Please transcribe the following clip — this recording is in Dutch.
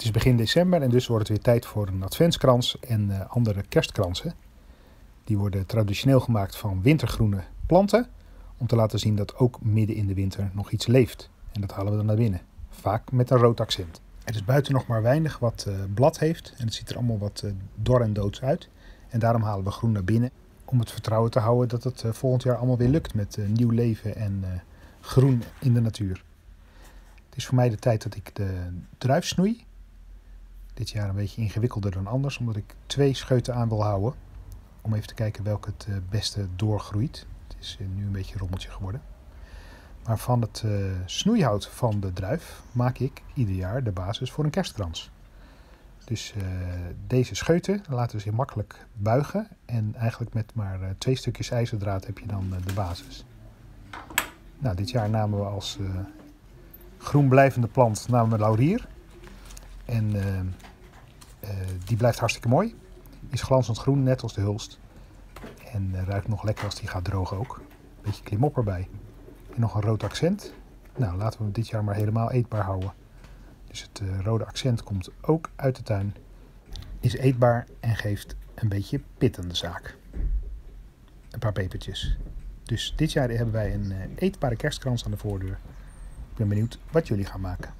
Het is begin december en dus wordt het weer tijd voor een adventskrans en andere kerstkransen. Die worden traditioneel gemaakt van wintergroene planten, om te laten zien dat ook midden in de winter nog iets leeft. En dat halen we dan naar binnen, vaak met een rood accent. Er is buiten nog maar weinig wat blad heeft en het ziet er allemaal wat dor en doods uit. En daarom halen we groen naar binnen, om het vertrouwen te houden dat het volgend jaar allemaal weer lukt met nieuw leven en groen in de natuur. Het is voor mij de tijd dat ik de druif snoei. Dit jaar een beetje ingewikkelder dan anders, omdat ik 2 scheuten aan wil houden. Om even te kijken welke het beste doorgroeit. Het is nu een beetje een rommeltje geworden. Maar van het snoeihout van de druif maak ik ieder jaar de basis voor een kerstkrans. Dus deze scheuten laten we zich makkelijk buigen. En eigenlijk met maar 2 stukjes ijzerdraad heb je dan de basis. Nou, dit jaar namen we als groenblijvende plant laurier. En die blijft hartstikke mooi. Is glanzend groen, net als de hulst. En ruikt nog lekker als die gaat drogen ook. Beetje klimop erbij. En nog een rood accent. Nou, laten we hem dit jaar maar helemaal eetbaar houden. Dus het rode accent komt ook uit de tuin. Is eetbaar en geeft een beetje pit aan de zaak. Een paar pepertjes. Dus dit jaar hebben wij een eetbare kerstkrans aan de voordeur. Ik ben benieuwd wat jullie gaan maken.